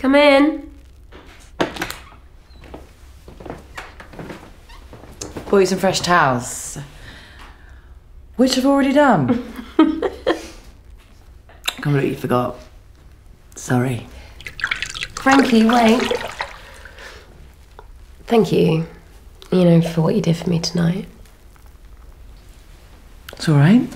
Come in. Bought you some fresh towels, which I've already done. Completely forgot. Sorry. Frankie, wait. Thank you, you know, for what you did for me tonight. It's all right.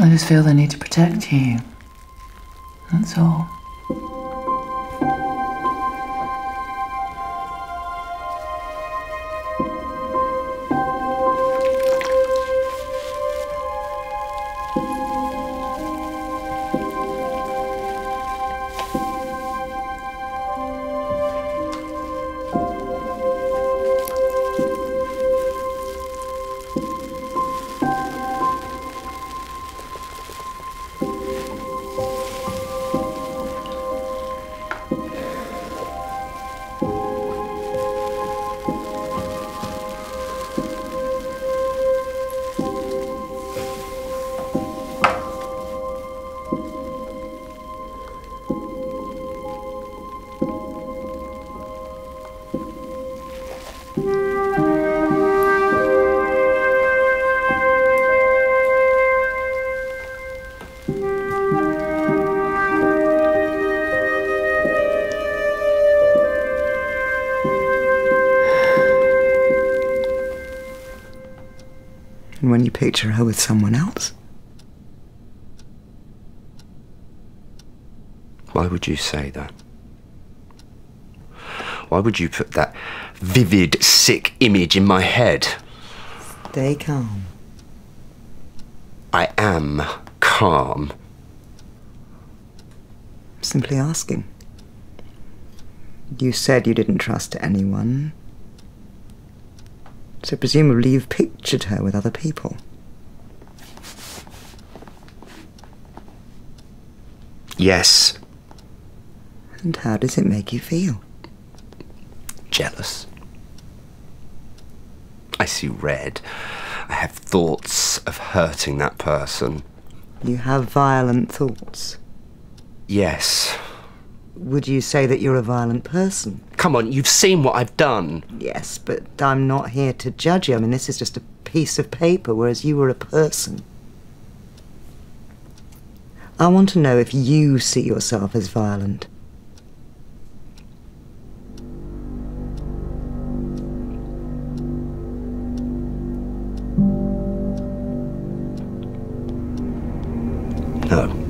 I just feel the need to protect you. That's all. And when you picture her with someone else? Why would you say that? Why would you put that vivid, sick image in my head? Stay calm. I am calm. I'm simply asking. You said you didn't trust anyone. So presumably you've pictured her with other people. Yes. And how does it make you feel? Jealous. I see red. I have thoughts of hurting that person. You have violent thoughts? Yes. Would you say that you're a violent person? Come on, you've seen what I've done. Yes, but I'm not here to judge you. I mean, this is just a piece of paper, whereas you were a person. I want to know if you see yourself as violent. No.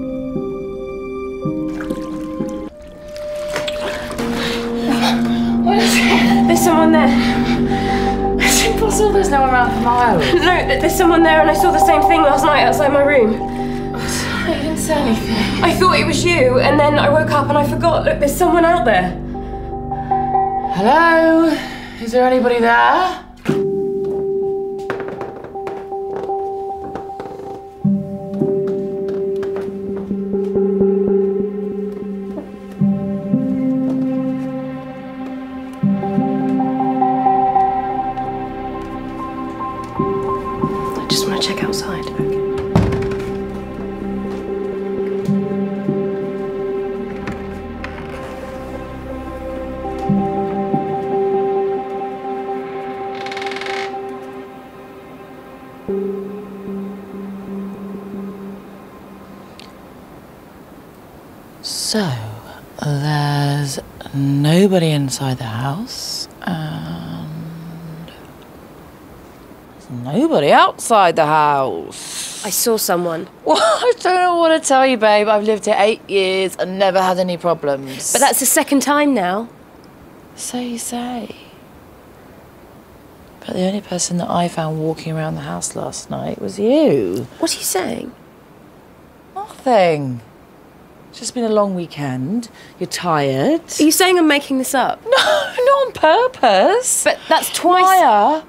There's someone there. It's impossible. There's no one around for miles. No, there's someone there, and I saw the same thing last night outside my room. I'm sorry, I didn't say anything. I thought it was you, and then I woke up and I forgot. Look, there's someone out there. Hello? Is there anybody there? Check outside. Okay. So, there's nobody inside the house, nobody outside the house. I saw someone. Well, I don't know what to tell you, babe. I've lived here 8 years and never had any problems. But that's the second time now. So you say. But the only person that I found walking around the house last night was you. What are you saying? Nothing. It's just been a long weekend. You're tired. Are you saying I'm making this up? No, not on purpose. But that's twice... Maia,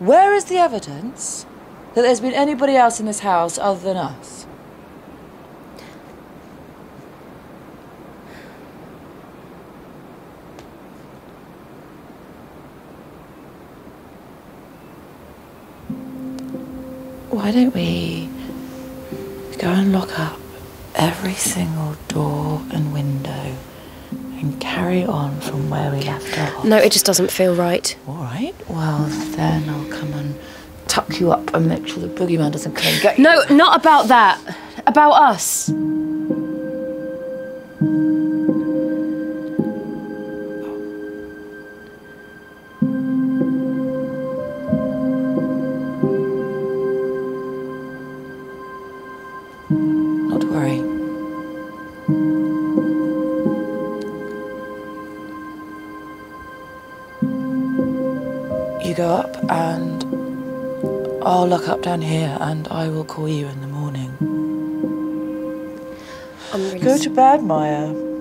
Where is the evidence that there's been anybody else in this house other than us? Why don't we go and lock up every single door and window and carry on from where we left off? No, it just doesn't feel right. All right. Well, then I'll come and tuck you up and make sure the boogeyman doesn't come and get you. No, not about that. About us. Not to worry. You go up and I'll lock up down here and I will call you in the morning. Go to bed, Maia.